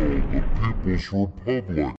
General of the People's Republic.